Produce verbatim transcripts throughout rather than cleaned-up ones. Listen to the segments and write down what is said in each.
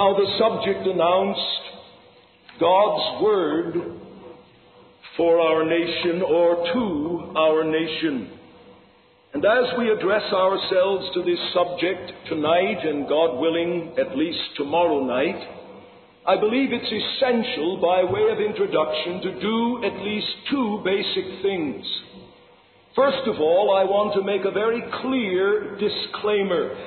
Now the subject announced, God's Word for our nation or to our nation. And as we address ourselves to this subject tonight, and God willing, at least tomorrow night, I believe it's essential, by way of introduction, to do at least two basic things. First of all, I want to make a very clear disclaimer.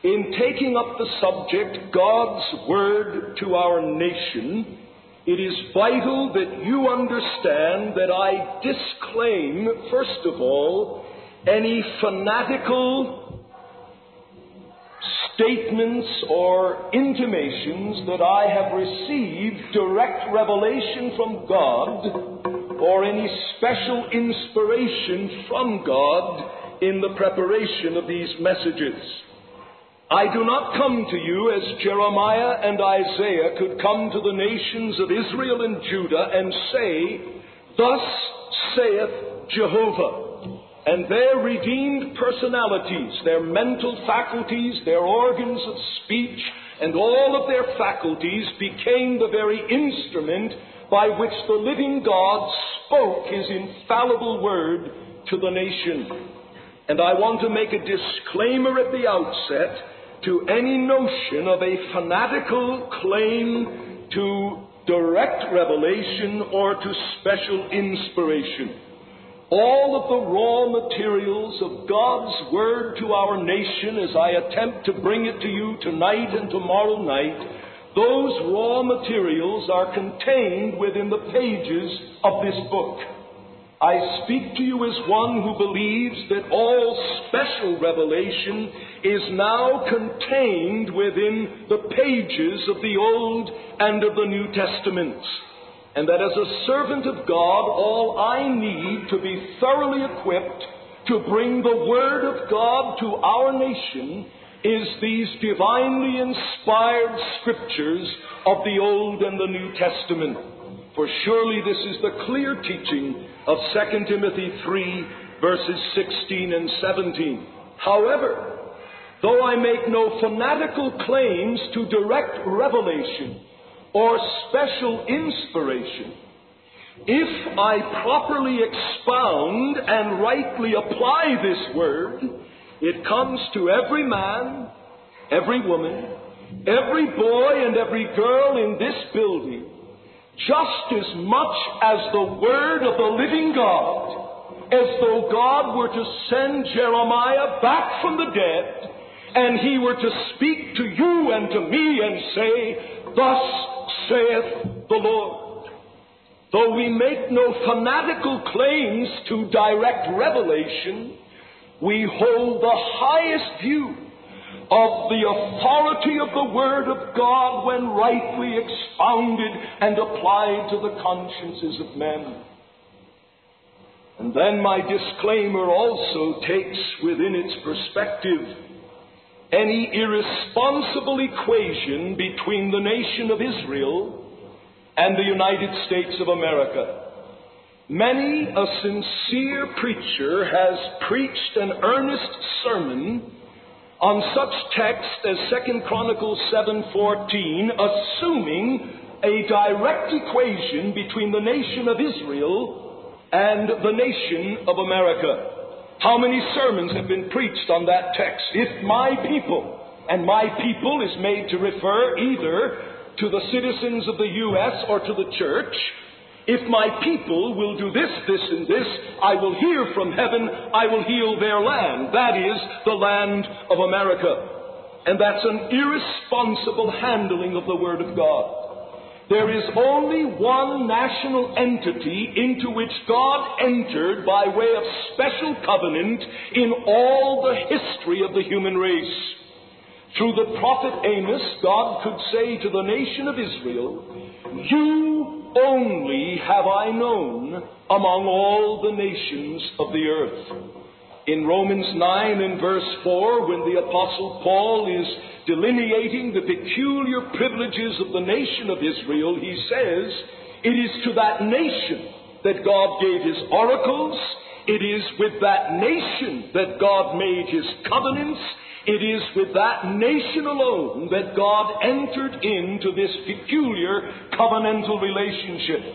In taking up the subject, God's Word to our nation, it is vital that you understand that I disclaim, first of all, any fanatical statements or intimations that I have received direct revelation from God or any special inspiration from God in the preparation of these messages. I do not come to you as Jeremiah and Isaiah could come to the nations of Israel and Judah and say, "Thus saith Jehovah." And their redeemed personalities, their mental faculties, their organs of speech, and all of their faculties became the very instrument by which the living God spoke His infallible Word to the nation. And I want to make a disclaimer at the outset to any notion of a fanatical claim to direct revelation or to special inspiration. All of the raw materials of God's Word to our nation, as I attempt to bring it to you tonight and tomorrow night, those raw materials are contained within the pages of this book. I speak to you as one who believes that all special revelation is now contained within the pages of the Old and of the New Testaments. And that as a servant of God, all I need to be thoroughly equipped to bring the Word of God to our nation is these divinely inspired Scriptures of the Old and the New Testament. For surely this is the clear teaching of Second Timothy three, verses sixteen and seventeen. However, though I make no fanatical claims to direct revelation or special inspiration, if I properly expound and rightly apply this Word, it comes to every man, every woman, every boy and every girl in this building just as much as the Word of the living God, as though God were to send Jeremiah back from the dead and he were to speak to you and to me and say, "Thus saith the Lord." Though we make no fanatical claims to direct revelation, we hold the highest view of the authority of the Word of God when rightly expounded and applied to the consciences of men. And then my disclaimer also takes within its perspective any irresponsible equation between the nation of Israel and the United States of America. Many a sincere preacher has preached an earnest sermon on such texts as Second Chronicles seven fourteen, assuming a direct equation between the nation of Israel and the nation of America. How many sermons have been preached on that text? If my people, and my people is made to refer either to the citizens of the U S or to the church, if my people will do this, this, and this, I will hear from heaven, I will heal their land. That is the land of America. And that's an irresponsible handling of the Word of God. There is only one national entity into which God entered by way of special covenant in all the history of the human race. Through the prophet Amos, God could say to the nation of Israel, "You only have I known among all the nations of the earth." In Romans nine and verse four, when the Apostle Paul is delineating the peculiar privileges of the nation of Israel, he says, it is to that nation that God gave His oracles, it is with that nation that God made His covenants, It is with that nation alone that God entered into this peculiar covenantal relationship.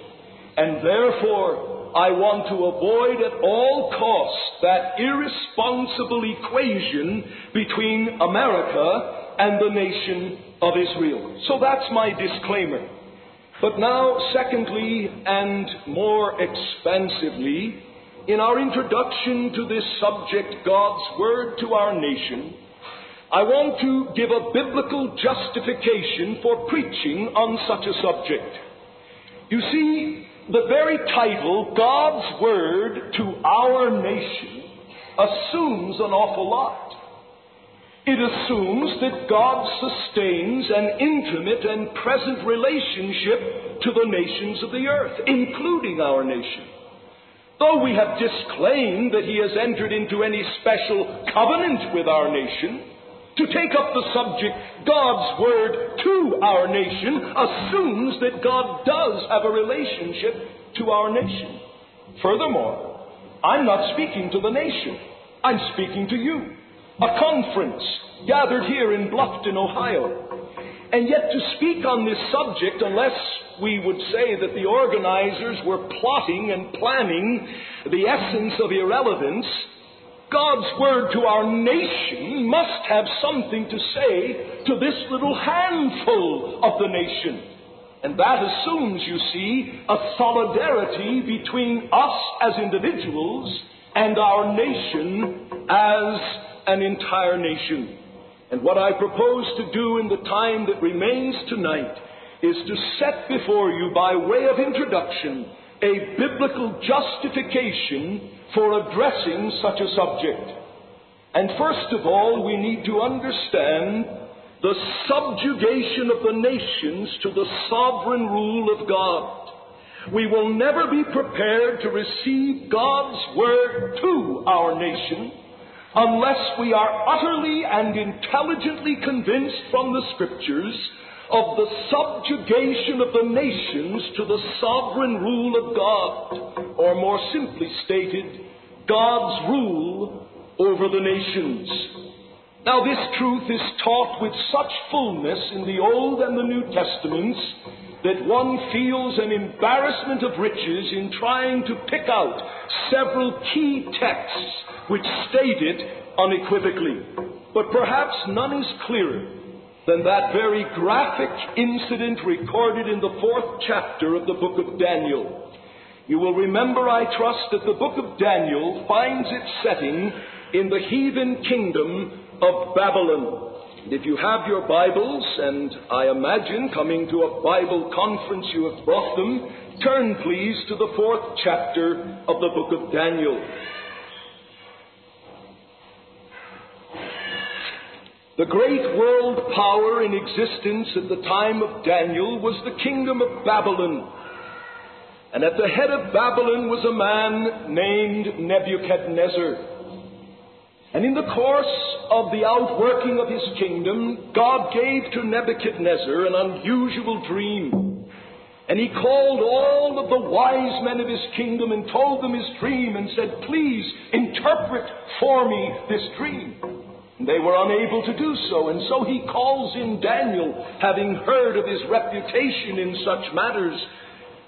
And therefore, I want to avoid at all costs that irresponsible equation between America and the nation of Israel. So that's my disclaimer. But now, secondly, and more expansively, in our introduction to this subject, God's Word to our nation, I want to give a biblical justification for preaching on such a subject. You see, the very title, God's Word to our nation, assumes an awful lot. It assumes that God sustains an intimate and present relationship to the nations of the earth, including our nation. Though we have disclaimed that he has entered into any special covenant with our nation, to take up the subject, God's Word to our nation, assumes that God does have a relationship to our nation. Furthermore, I'm not speaking to the nation. I'm speaking to you. A conference gathered here in Bluffton, Ohio. And yet to speak on this subject, unless we would say that the organizers were plotting and planning the essence of irrelevance, God's Word to our nation must have something to say to this little handful of the nation. And that assumes, you see, a solidarity between us as individuals and our nation as an entire nation. And what I propose to do in the time that remains tonight is to set before you, by way of introduction, a biblical justification for addressing such a subject. And first of all, we need to understand the subjugation of the nations to the sovereign rule of God. We will never be prepared to receive God's Word to our nation unless we are utterly and intelligently convinced from the Scriptures of the subjugation of the nations to the sovereign rule of God, or more simply stated, God's rule over the nations. Now this truth is taught with such fullness in the Old and the New Testaments that one feels an embarrassment of riches in trying to pick out several key texts which state it unequivocally. But perhaps none is clearer than that very graphic incident recorded in the fourth chapter of the book of Daniel. You will remember, I trust, that the book of Daniel finds its setting in the heathen kingdom of Babylon. And if you have your Bibles, and I imagine coming to a Bible conference you have brought them, turn please to the fourth chapter of the book of Daniel. The great world power in existence at the time of Daniel was the kingdom of Babylon. And at the head of Babylon was a man named Nebuchadnezzar. And in the course of the outworking of his kingdom, God gave to Nebuchadnezzar an unusual dream. And he called all of the wise men of his kingdom and told them his dream and said, "Please interpret for me this dream." They were unable to do so, and so he calls in Daniel, having heard of his reputation in such matters.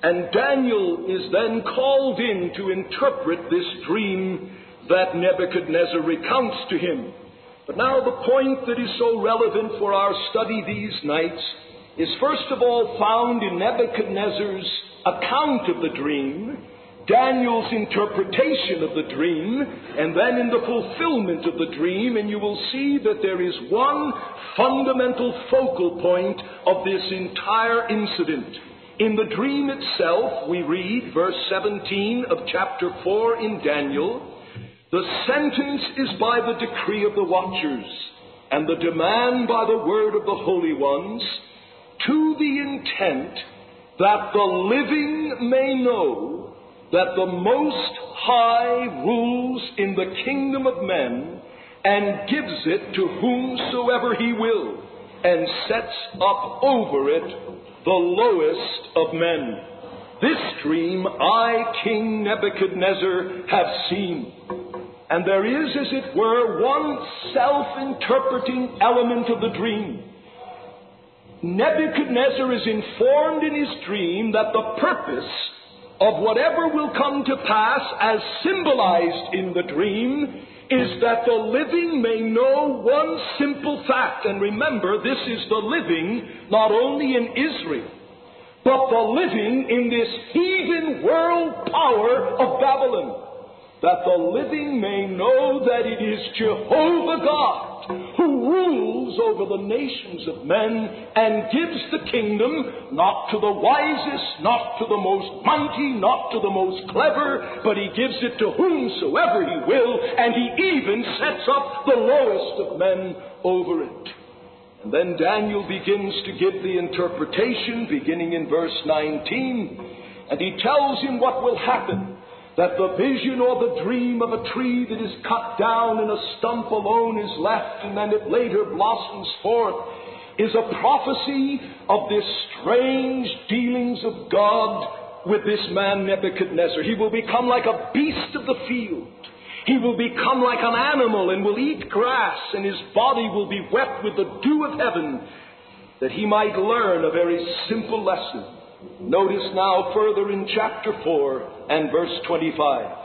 And Daniel is then called in to interpret this dream that Nebuchadnezzar recounts to him. But now the point that is so relevant for our study these nights is first of all found in Nebuchadnezzar's account of the dream, Daniel's interpretation of the dream, and then in the fulfillment of the dream, and you will see that there is one fundamental focal point of this entire incident. In the dream itself, we read, verse seventeen of chapter four in Daniel, "The sentence is by the decree of the watchers, and the demand by the word of the holy ones, to the intent that the living may know that the Most High rules in the kingdom of men and gives it to whomsoever he will, and sets up over it the lowest of men. This dream I, King Nebuchadnezzar, have seen." And there is, as it were, one self-interpreting element of the dream. Nebuchadnezzar is informed in his dream that the purpose of whatever will come to pass, as symbolized in the dream, is that the living may know one simple fact. And remember, this is the living not only in Israel, but the living in this heathen world power of Babylon. That the living may know that it is Jehovah God who rules over the nations of men and gives the kingdom not to the wisest, not to the most mighty, not to the most clever, but he gives it to whomsoever he will, and he even sets up the lowest of men over it. And then Daniel begins to give the interpretation, beginning in verse nineteen, and he tells him what will happen. That the vision or the dream of a tree that is cut down and a stump alone is left, and then it later blossoms forth, is a prophecy of this strange dealings of God with this man Nebuchadnezzar. He will become like a beast of the field. He will become like an animal and will eat grass, and his body will be wet with the dew of heaven, that he might learn a very simple lesson. Notice now further in chapter four and verse twenty-five.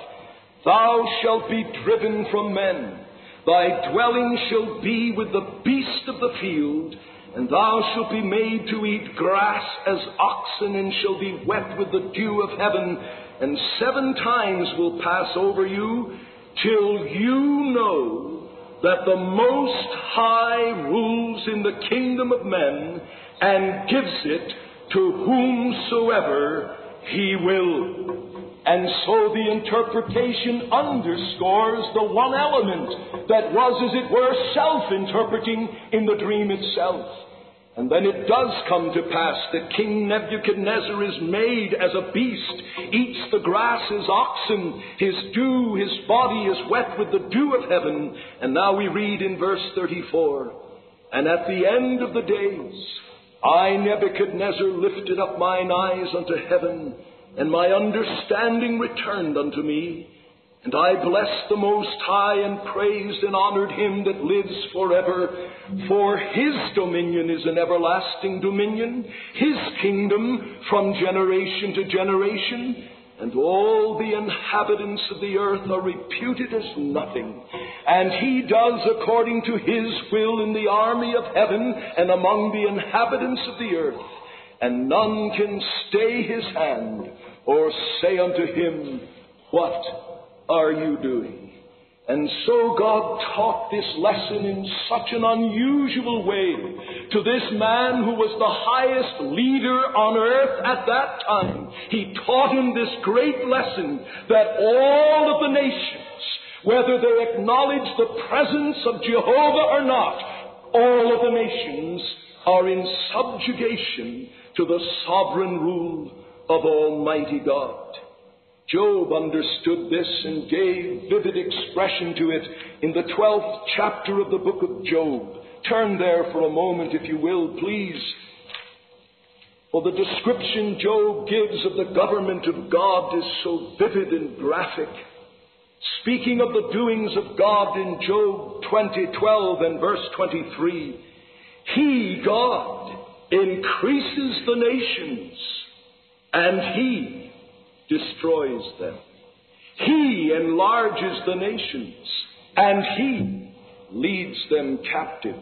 Thou shalt be driven from men. Thy dwelling shall be with the beast of the field, and thou shalt be made to eat grass as oxen, and shall be wet with the dew of heaven. And seven times will pass over you, till you know that the Most High rules in the kingdom of men, and gives it to whomsoever he will. And so the interpretation underscores the one element that was, as it were, self-interpreting in the dream itself. And then it does come to pass that King Nebuchadnezzar is made as a beast, eats the grass as oxen, his dew, his body is wet with the dew of heaven. And now we read in verse thirty-four, and at the end of the days, I, Nebuchadnezzar, lifted up mine eyes unto heaven, and my understanding returned unto me. And I blessed the Most High, and praised and honored him that lives forever. For his dominion is an everlasting dominion, his kingdom from generation to generation. And all the inhabitants of the earth are reputed as nothing. And he does according to his will in the army of heaven and among the inhabitants of the earth. And none can stay his hand or say unto him, what are you doing? And so God taught this lesson in such an unusual way to this man who was the highest leader on earth at that time. He taught him this great lesson that all of the nations, whether they acknowledge the presence of Jehovah or not, all of the nations are in subjugation to the sovereign rule of Almighty God. Job understood this and gave vivid expression to it in the twelfth chapter of the book of Job. Turn there for a moment, if you will, please. For the description Job gives of the government of God is so vivid and graphic. Speaking of the doings of God in Job twenty twelve and verse twenty-three, he, God, increases the nations, and he destroys them. He enlarges the nations, and he leads them captive.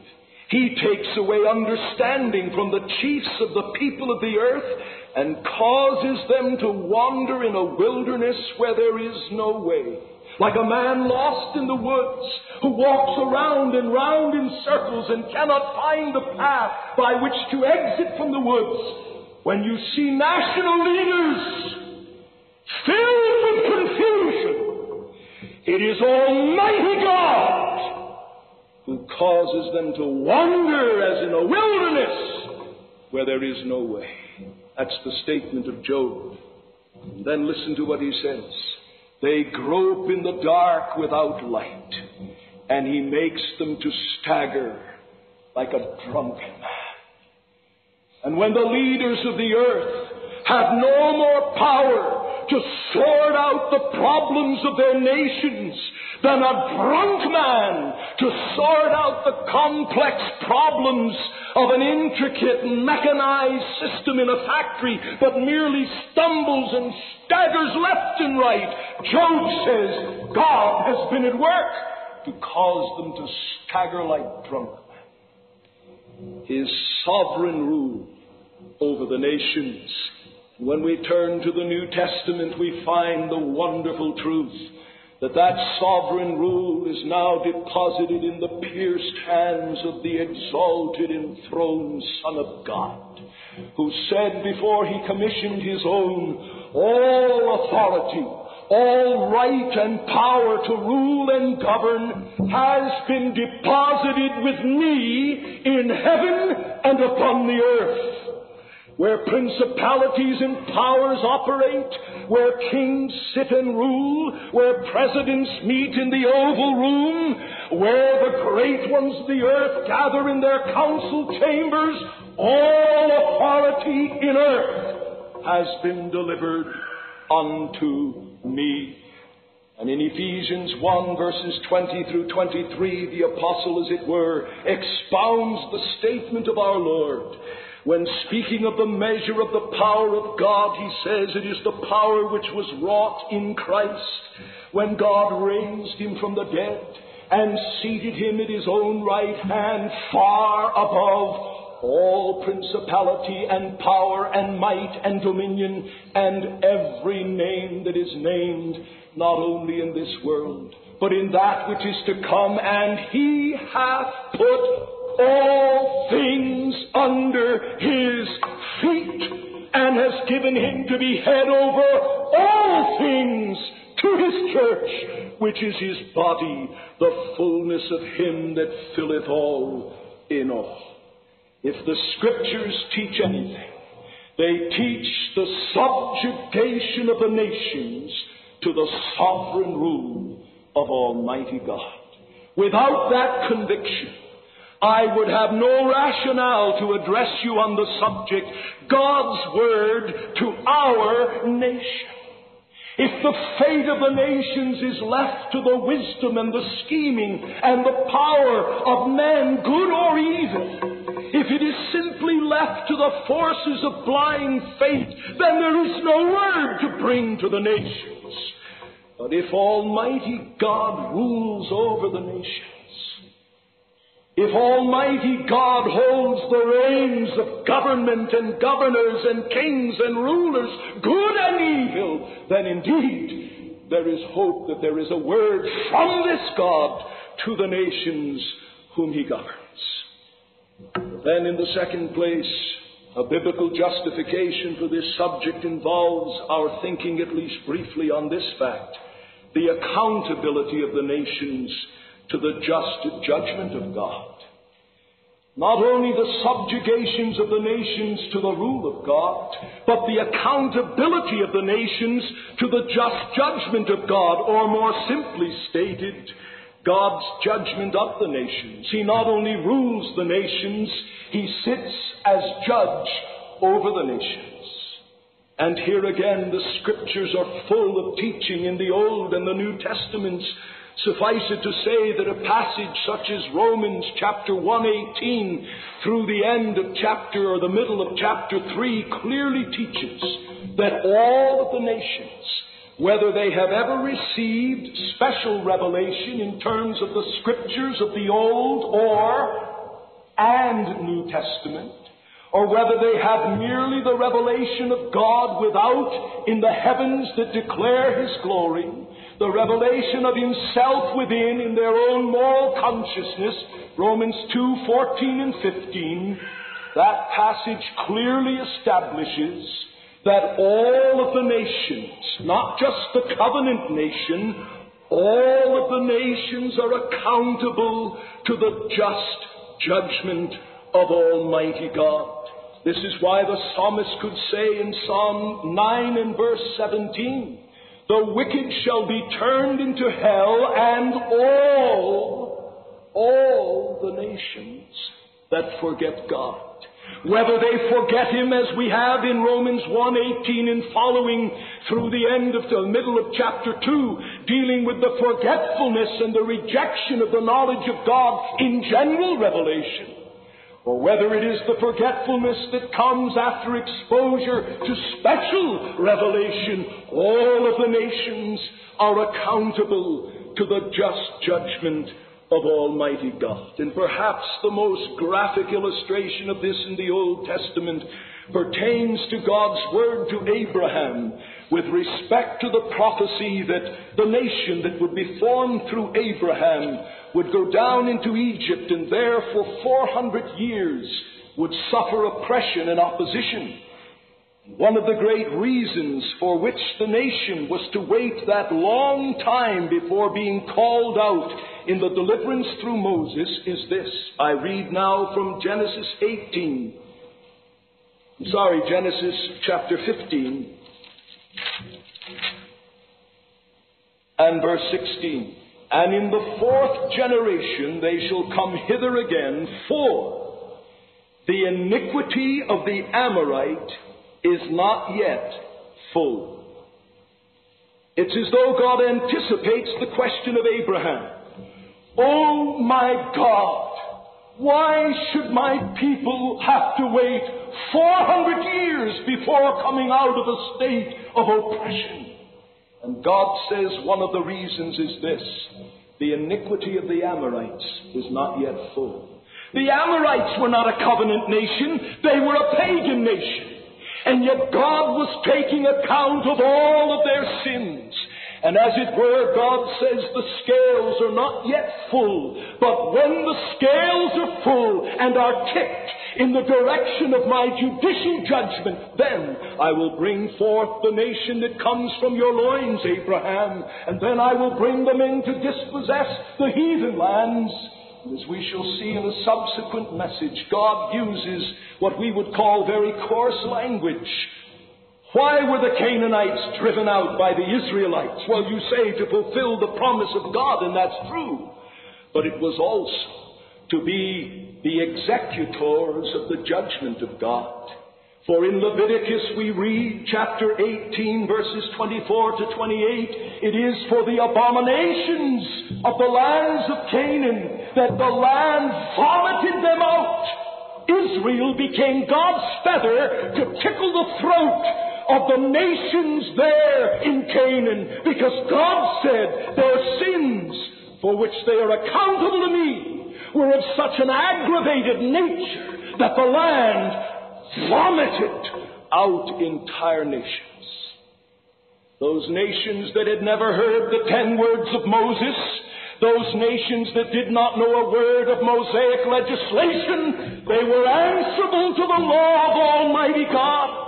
He takes away understanding from the chiefs of the people of the earth, and causes them to wander in a wilderness where there is no way. Like a man lost in the woods, who walks around and round in circles and cannot find the path by which to exit from the woods. When you see national leaders filled with confusion, it is Almighty God who causes them to wander as in a wilderness where there is no way. That's the statement of Job. And then listen to what he says. They grope in the dark without light, and he makes them to stagger like a drunken man. And when the leaders of the earth have no more power to sort out the problems of their nations, than a drunk man to sort out the complex problems of an intricate mechanized system in a factory, but merely stumbles and staggers left and right. Job says God has been at work to cause them to stagger like drunk men. His sovereign rule over the nations. When we turn to the New Testament, we find the wonderful truth that that sovereign rule is now deposited in the pierced hands of the exalted, enthroned Son of God, who said before he commissioned his own, all authority, all right and power to rule and govern has been deposited with me in heaven and upon the earth. Where principalities and powers operate, where kings sit and rule, where presidents meet in the Oval Room, where the great ones of the earth gather in their council chambers, all authority in earth has been delivered unto me. And in Ephesians one, verses twenty through twenty-three, the apostle, as it were, expounds the statement of our Lord. When speaking of the measure of the power of God, he says it is the power which was wrought in Christ when God raised him from the dead and seated him at his own right hand far above all principality and power and might and dominion and every name that is named, not only in this world, but in that which is to come. And he hath put all things under his feet and has given him to be head over all things to his church, which is his body, the fullness of him that filleth all in all. If the Scriptures teach anything, they teach the subjugation of the nations to the sovereign rule of Almighty God. Without that conviction, I would have no rationale to address you on the subject, God's word to our nation. If the fate of the nations is left to the wisdom and the scheming and the power of men, good or evil, if it is simply left to the forces of blind faith, then there is no word to bring to the nations. But if Almighty God rules over the nations, if Almighty God holds the reins of government and governors and kings and rulers, good and evil, then indeed there is hope that there is a word from this God to the nations whom he governs. Then in the second place, a biblical justification for this subject involves our thinking at least briefly on this fact, the accountability of the nations to the just judgment of God. Not only the subjugations of the nations to the rule of God, but the accountability of the nations to the just judgment of God, or more simply stated, God's judgment of the nations. He not only rules the nations, he sits as judge over the nations. And here again, the Scriptures are full of teaching in the Old and the New Testaments. Suffice it to say that a passage such as Romans chapter one eighteen through the end of chapter or the middle of chapter three clearly teaches that all of the nations, whether they have ever received special revelation in terms of the Scriptures of the Old or and New Testament, or whether they have merely the revelation of God without in the heavens that declare his glory, the revelation of himself within in their own moral consciousness, Romans two, fourteen and fifteen, that passage clearly establishes that all of the nations, not just the covenant nation, all of the nations are accountable to the just judgment of Almighty God. This is why the psalmist could say in Psalm nine and verse seventeen, the wicked shall be turned into hell, and all, all the nations that forget God. Whether they forget him as we have in Romans one eighteen and following through the end of the middle of chapter two, dealing with the forgetfulness and the rejection of the knowledge of God in general revelation, or whether it is the forgetfulness that comes after exposure to special revelation, all of the nations are accountable to the just judgment of Almighty God. And perhaps the most graphic illustration of this in the Old Testament pertains to God's word to Abraham with respect to the prophecy that the nation that would be formed through Abraham would go down into Egypt and there for four hundred years would suffer oppression and opposition. One of the great reasons for which the nation was to wait that long time before being called out in the deliverance through Moses is this. I read now from Genesis eighteen. I'm sorry, Genesis chapter fifteen and verse sixteen. And in the fourth generation they shall come hither again, for the iniquity of the Amorite is not yet full. It's as though God anticipates the question of Abraham. Oh my God, why should my people have to wait four hundred years before coming out of a state of oppression? And God says one of the reasons is this. The iniquity of the Amorites is not yet full. The Amorites were not a covenant nation. They were a pagan nation. And yet God was taking account of all of their sins. And as it were, God says the scales are not yet full, but when the scales are full and are tipped in the direction of my judicial judgment, then I will bring forth the nation that comes from your loins, Abraham, and then I will bring them in to dispossess the heathen lands. As we shall see in a subsequent message, God uses what we would call very coarse language. Why were the Canaanites driven out by the Israelites? Well, you say to fulfill the promise of God, and that's true. But it was also to be the executors of the judgment of God. For in Leviticus we read chapter eighteen verses twenty-four to twenty-eight, it is for the abominations of the lands of Canaan that the land vomited them out. Israel became God's feather to tickle the throat of the nations there in Canaan, because God said their sins, for which they are accountable to me, were of such an aggravated nature that the land vomited out entire nations. Those nations that had never heard the ten words of Moses, those nations that did not know a word of Mosaic legislation, they were answerable to the law of Almighty God.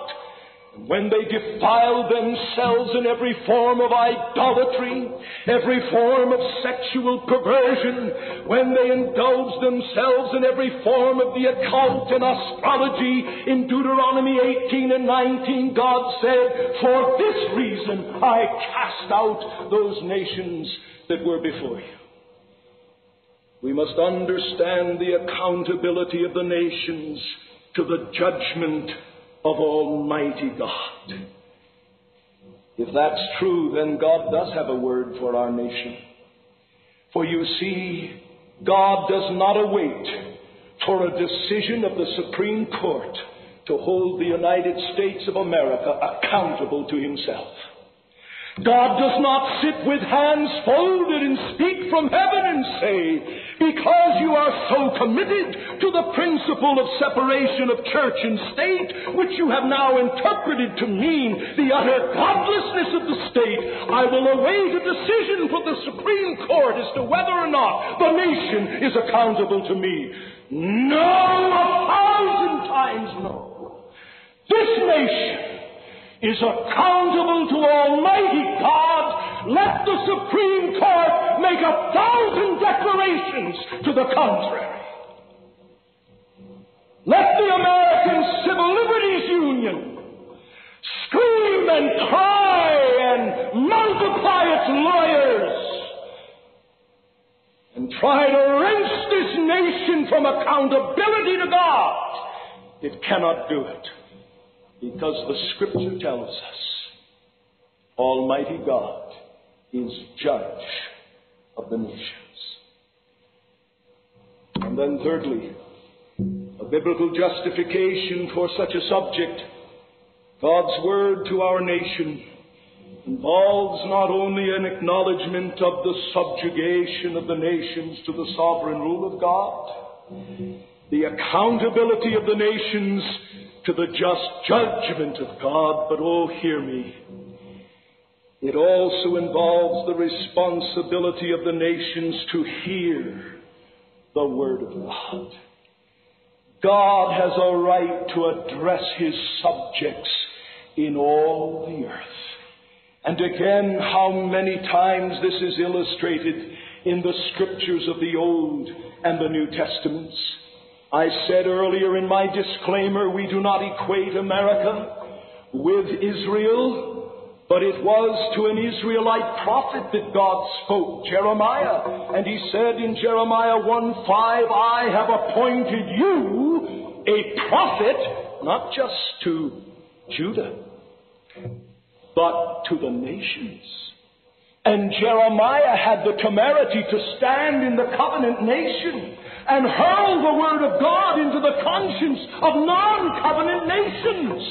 When they defiled themselves in every form of idolatry, every form of sexual perversion, when they indulged themselves in every form of the occult and astrology, in Deuteronomy eighteen and nineteen, God said, for this reason I cast out those nations that were before you. We must understand the accountability of the nations to the judgment of Almighty God. If that's true, then God does have a word for our nation. For you see, God does not await for a decision of the Supreme Court to hold the United States of America accountable to himself. God does not sit with hands folded and speak from heaven and say, because you are so committed to the principle of separation of church and state, which you have now interpreted to mean the utter godlessness of the state, I will await a decision from the Supreme Court as to whether or not the nation is accountable to me. No, a thousand times no. This nation is accountable to Almighty God. Let the Supreme Court make a thousand declarations to the contrary. Let the American Civil Liberties Union scream and cry and multiply its lawyers and try to wrench this nation from accountability to God It cannot do it, because the Scripture tells us Almighty God is judge of the nations. And then thirdly, a biblical justification for such a subject, God's word to our nation, involves not only an acknowledgement of the subjugation of the nations to the sovereign rule of God, the accountability of the nations to the just judgment of God, but oh, hear me, it also involves the responsibility of the nations to hear the word of God. God has a right to address His subjects in all the earth. And again, how many times this is illustrated in the Scriptures of the Old and the New Testaments. I said earlier in my disclaimer, we do not equate America with Israel, but it was to an Israelite prophet that God spoke, Jeremiah. And He said in Jeremiah one five, I have appointed you a prophet, not just to Judah, but to the nations. And Jeremiah had the temerity to stand in the covenant nation and hurl the word of God into the conscience of non-covenant nations.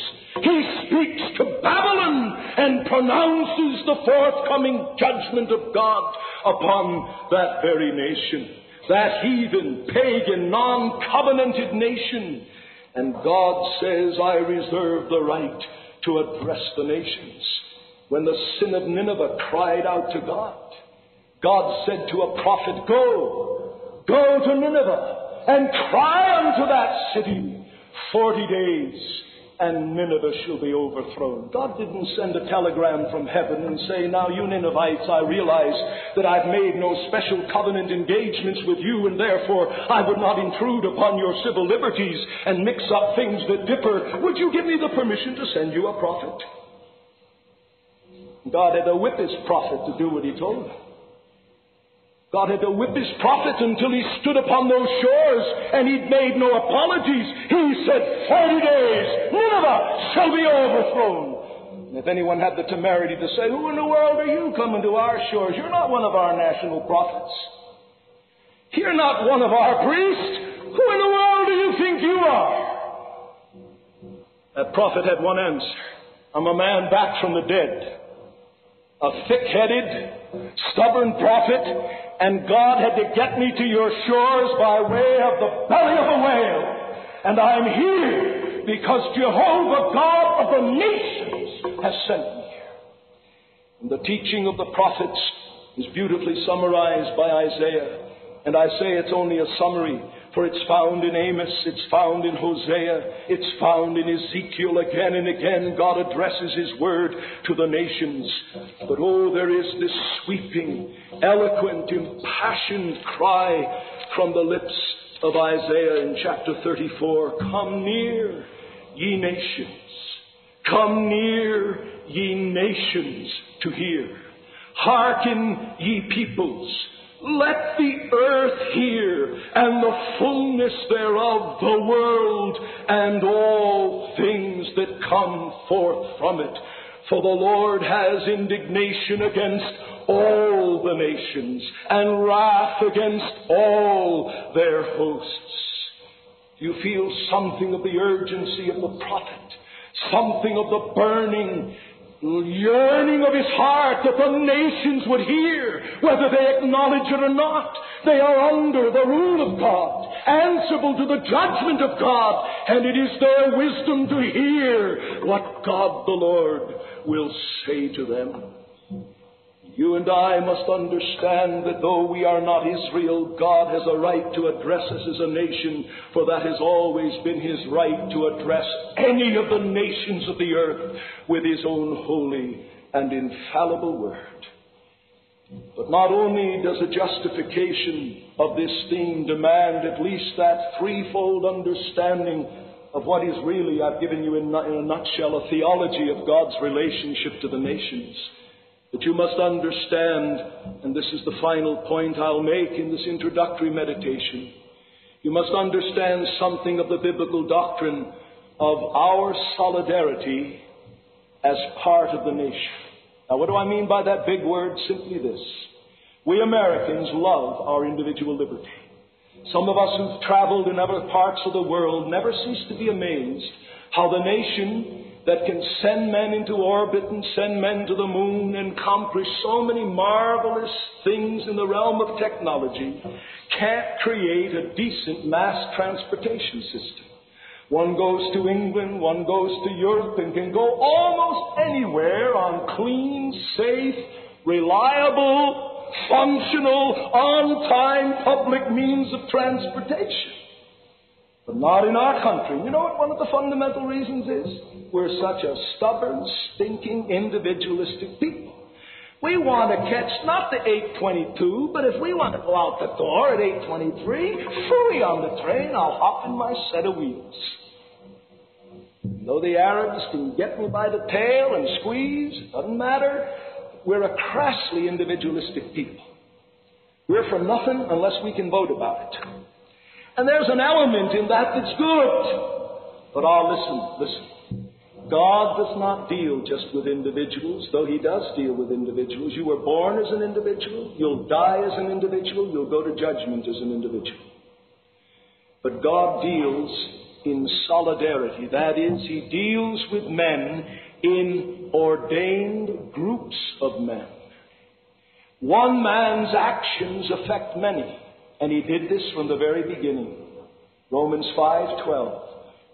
He speaks to Babylon and pronounces the forthcoming judgment of God upon that very nation, that heathen, pagan, non-covenanted nation. And God says, I reserve the right to address the nations. When the sin of Nineveh cried out to God, God said to a prophet, Go, go to Nineveh and cry unto that city forty days, and Nineveh shall be overthrown. God didn't send a telegram from heaven and say, Now you Ninevites, I realize that I've made no special covenant engagements with you, and therefore I would not intrude upon your civil liberties and mix up things that differ. Would you give me the permission to send you a prophet? God had to whip His prophet to do what He told him. God had to whip His prophet until he stood upon those shores and he made no apologies. He said, forty days, Nineveh shall be overthrown. And if anyone had the temerity to say, Who in the world are you coming to our shores? You're not one of our national prophets. You're not one of our priests. Who in the world do you think you are? That prophet had one answer. I'm a man back from the dead. A thick-headed, stubborn prophet, and God had to get me to your shores by way of the belly of a whale. And I'm here because Jehovah God of the nations has sent me here. And the teaching of the prophets is beautifully summarized by Isaiah. And I say it's only a summary, for it's found in Amos, it's found in Hosea, it's found in Ezekiel. Again and again, God addresses His word to the nations. But oh, there is this sweeping, eloquent, impassioned cry from the lips of Isaiah in chapter thirty-four. Come near, ye nations. Come near, ye nations, to hear. Hearken, ye peoples. Let the earth hear, and the fullness thereof, the world, and all things that come forth from it. For the Lord has indignation against all the nations, and wrath against all their hosts. Do you feel something of the urgency of the prophet? Something of the burning yearning of his heart that the nations would hear, whether they acknowledge it or not? They are under the rule of God, answerable to the judgment of God, and it is their wisdom to hear what God the Lord will say to them. You and I must understand that though we are not Israel, God has a right to address us as a nation, for that has always been His right to address any of the nations of the earth with His own holy and infallible word. But not only does a justification of this theme demand at least that threefold understanding of what is really, I've given you in a nutshell, a theology of God's relationship to the nations. But you must understand, and this is the final point I'll make in this introductory meditation, you must understand something of the biblical doctrine of our solidarity as part of the nation. Now, what do I mean by that big word? Simply this. We Americans love our individual liberty. Some of us who've traveled in other parts of the world never cease to be amazed how the nation that can send men into orbit and send men to the moon and accomplish so many marvelous things in the realm of technology can't create a decent mass transportation system. One goes to England, one goes to Europe, and can go almost anywhere on clean, safe, reliable, functional, on-time public means of transportation. But not in our country. You know what one of the fundamental reasons is? We're such a stubborn, stinking, individualistic people. We want to catch not the eight twenty-two, but if we want to go out the door at eight twenty-three, free on the train, I'll hop in my set of wheels. And though the Arabs can get me by the tail and squeeze, it doesn't matter. We're a crassly individualistic people. We're for nothing unless we can vote about it. And there's an element in that that's good. But oh, listen, listen. God does not deal just with individuals, though He does deal with individuals. You were born as an individual. You'll die as an individual. You'll go to judgment as an individual. But God deals in solidarity. That is, He deals with men in ordained groups of men. One man's actions affect many. And He did this from the very beginning. Romans five twelve.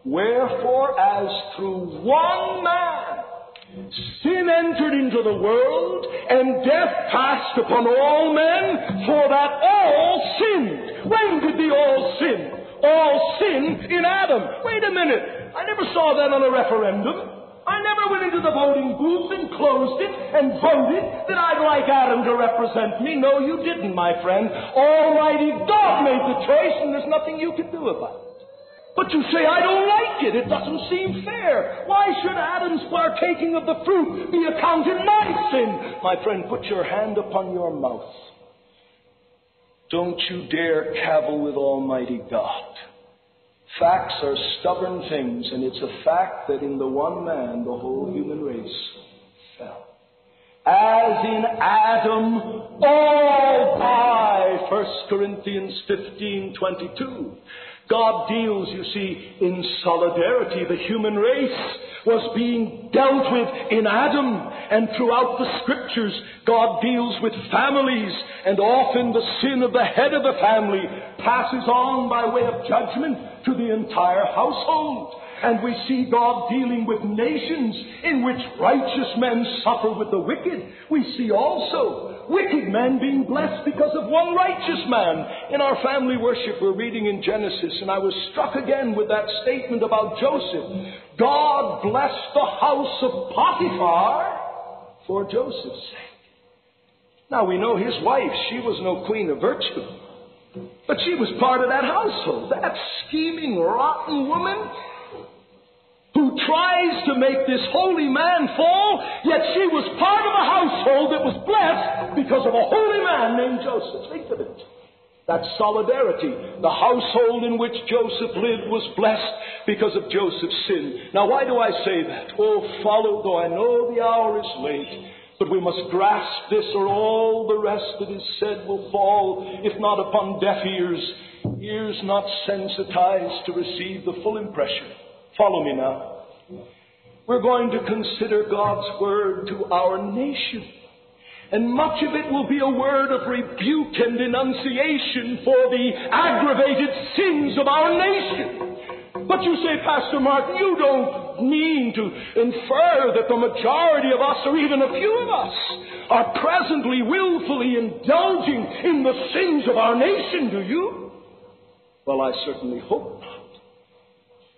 Wherefore, as through one man sin entered into the world, and death passed upon all men, for that all sinned. When did the all sin? All sin in Adam. Wait a minute. I never saw that on a referendum. I never went into the voting booth and closed it and voted that I'd like Adam to represent me. No, you didn't, my friend. Almighty God made the choice, and there's nothing you can do about it. But you say, I don't like it. It doesn't seem fair. Why should Adam's partaking of the fruit be accounted my sin? My friend, put your hand upon your mouth. Don't you dare cavil with Almighty God. Facts are stubborn things, and it's a fact that in the one man the whole human race fell. As in Adam, all die, First Corinthians fifteen twenty-two. God deals, you see, in solidarity. The human race was being dealt with in Adam. And throughout the Scriptures, God deals with families. And often the sin of the head of the family passes on by way of judgment to the entire household. And we see God dealing with nations in which righteous men suffer with the wicked. We see also wicked men being blessed because of one righteous man. In our family worship, we're reading in Genesis, and I was struck again with that statement about Joseph. God blessed the house of Potiphar for Joseph's sake. Now, we know his wife, she was no queen of virtue. But she was part of that household. That scheming, rotten woman who tries to make this holy man fall, yet she was part of a household that was blessed because of a holy man named Joseph. Think of it. That's solidarity. The household in which Joseph lived was blessed because of Joseph's sin. Now, why do I say that? Oh, follow, though I know the hour is late, but we must grasp this, or all the rest that is said will fall, if not upon deaf ears, ears not sensitized to receive the full impression. Follow me now. We're going to consider God's word to our nation. And much of it will be a word of rebuke and denunciation for the aggravated sins of our nation. But you say, Pastor Martin, you don't mean to infer that the majority of us, or even a few of us, are presently willfully indulging in the sins of our nation, do you? Well, I certainly hope not.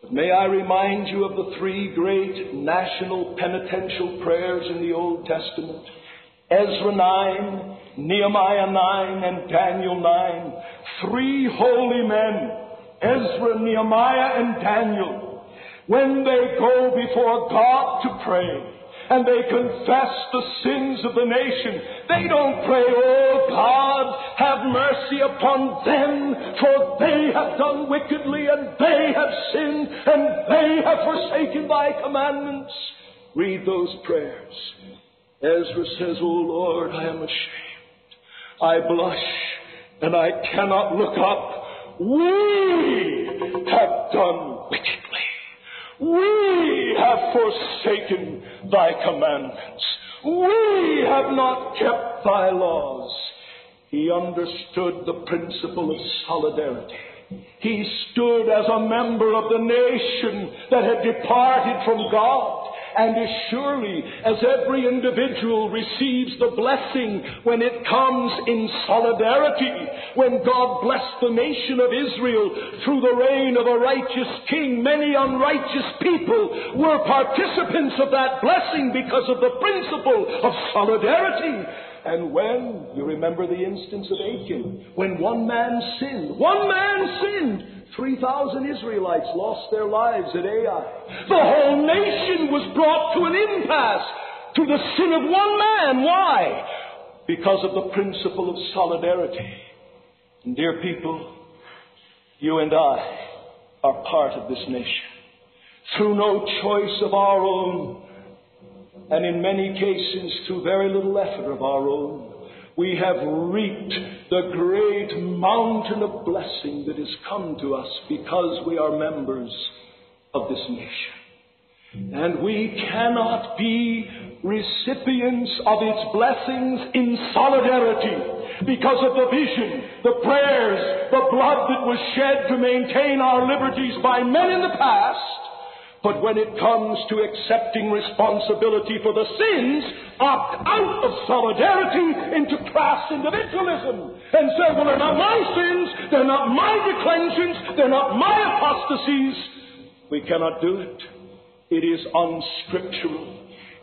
May I remind you of the three great national penitential prayers in the Old Testament, Ezra nine, Nehemiah nine, and Daniel nine. Three holy men, Ezra, Nehemiah, and Daniel, when they go before God to pray, and they confess the sins of the nation. They don't pray, "Oh God, have mercy upon them, for they have done wickedly, and they have sinned, and they have forsaken thy commandments." Read those prayers. Ezra says, "O Lord, I am ashamed. I blush, and I cannot look up. We have done wickedly. We have forsaken thy commandments. We have not kept thy laws." He understood the principle of solidarity. He stood as a member of the nation that had departed from God. And as surely as every individual receives the blessing when it comes in solidarity, when God blessed the nation of Israel through the reign of a righteous king, many unrighteous people were participants of that blessing because of the principle of solidarity. And when, you remember the instance of Achan, when one man sinned, one man sinned, three thousand Israelites lost their lives at Ai. The whole nation was brought to an impasse through the sin of one man. Why? Because of the principle of solidarity. And dear people, you and I are part of this nation through no choice of our own, and in many cases through very little effort of our own. We have reaped the great mountain of blessing that has come to us because we are members of this nation. And we cannot be recipients of its blessings in solidarity because of the vision, the prayers, the blood that was shed to maintain our liberties by men in the past. But when it comes to accepting responsibility for the sins, opt out of solidarity into class individualism and say, "Well, they're not my sins, they're not my declensions, they're not my apostasies." We cannot do it. It is unscriptural.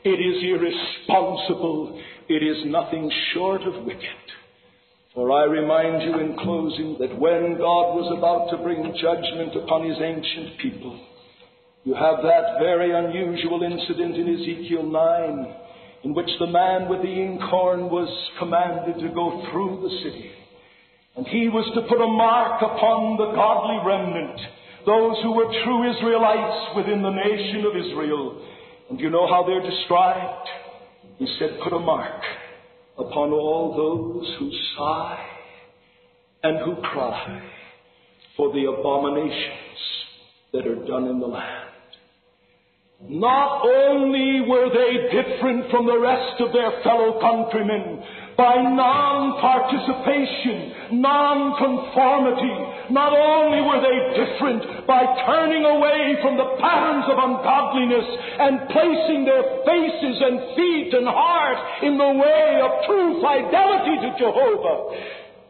It is irresponsible. It is nothing short of wicked. For I remind you in closing that when God was about to bring judgment upon his ancient people, you have that very unusual incident in Ezekiel nine, in which the man with the inkhorn was commanded to go through the city. And he was to put a mark upon the godly remnant, those who were true Israelites within the nation of Israel. And you know how they're described? He said, "Put a mark upon all those who sigh and who cry for the abominations that are done in the land." Not only were they different from the rest of their fellow countrymen by non-participation, non-conformity, not only were they different by turning away from the patterns of ungodliness and placing their faces and feet and heart in the way of true fidelity to Jehovah,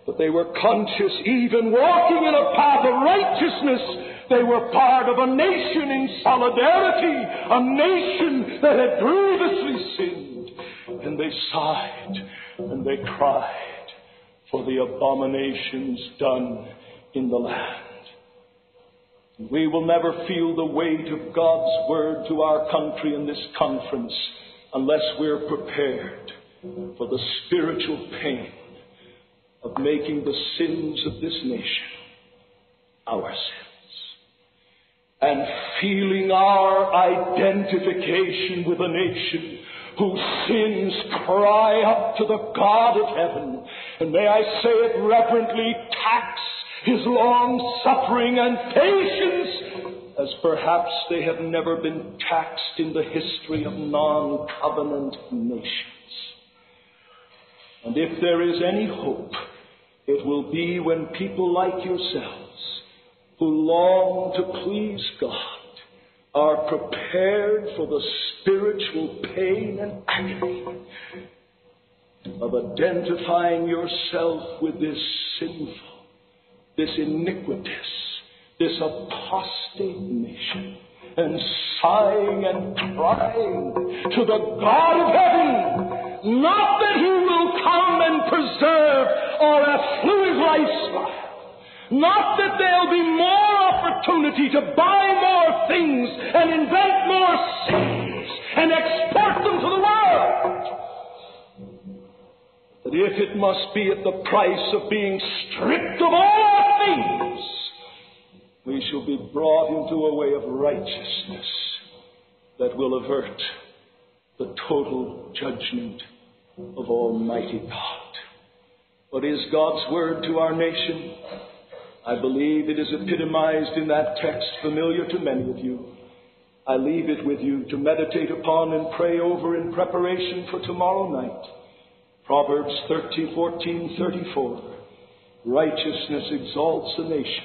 but they were conscious, even walking in a path of righteousness, they were part of a nation in solidarity, a nation that had grievously sinned. And they sighed and they cried for the abominations done in the land. We will never feel the weight of God's word to our country in this conference unless we're prepared for the spiritual pain of making the sins of this nation our sins, and feeling our identification with a nation whose sins cry up to the God of heaven. And may I say it reverently, tax his long-suffering and patience as perhaps they have never been taxed in the history of non-covenant nations. And if there is any hope, it will be when people like yourselves, who long to please God, are prepared for the spiritual pain and agony of identifying yourself with this sinful, this iniquitous, this apostate nation, and sighing and crying to the God of heaven, not that he will come and preserve or afflue his lifestyle, not that there'll be more opportunity to buy more things and invent more sins and export them to if it must be at the price of being stripped of all our things, we shall be brought into a way of righteousness that will avert the total judgment of Almighty God. What is God's word to our nation? I believe it is epitomized in that text familiar to many of you. I leave it with you to meditate upon and pray over in preparation for tomorrow night. Proverbs thirty, fourteen, thirty-four. Righteousness exalts a nation,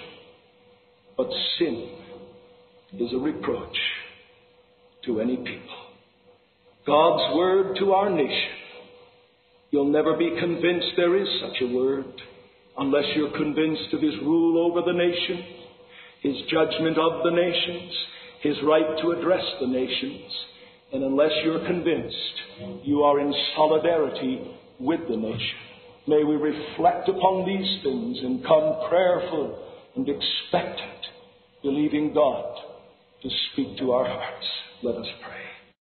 but sin is a reproach to any people. God's word to our nation. You'll never be convinced there is such a word unless you're convinced of His rule over the nations, His judgment of the nations, His right to address the nations. And unless you're convinced, you are in solidarity with the nation. May we reflect upon these things and come prayerful and expectant, believing God to speak to our hearts. Let us pray.